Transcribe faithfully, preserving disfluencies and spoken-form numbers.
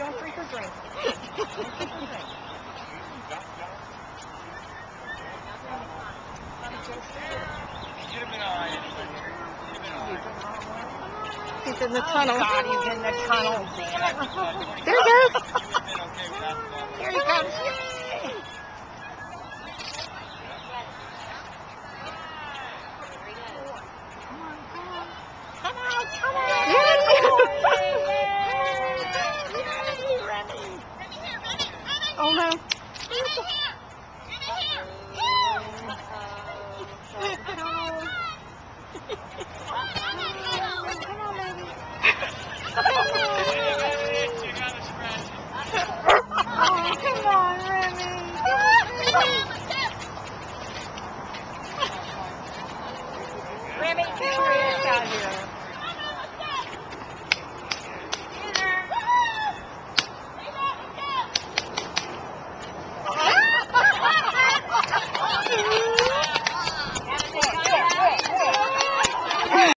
don't break her drink. Don't break her drink. He's in the tunnel. Oh God, he's in the tunnel. There he goes. There he comes. Come on, come on. Come on, come on. Yay, Remy. Oh no. Remy, get your ass out of here.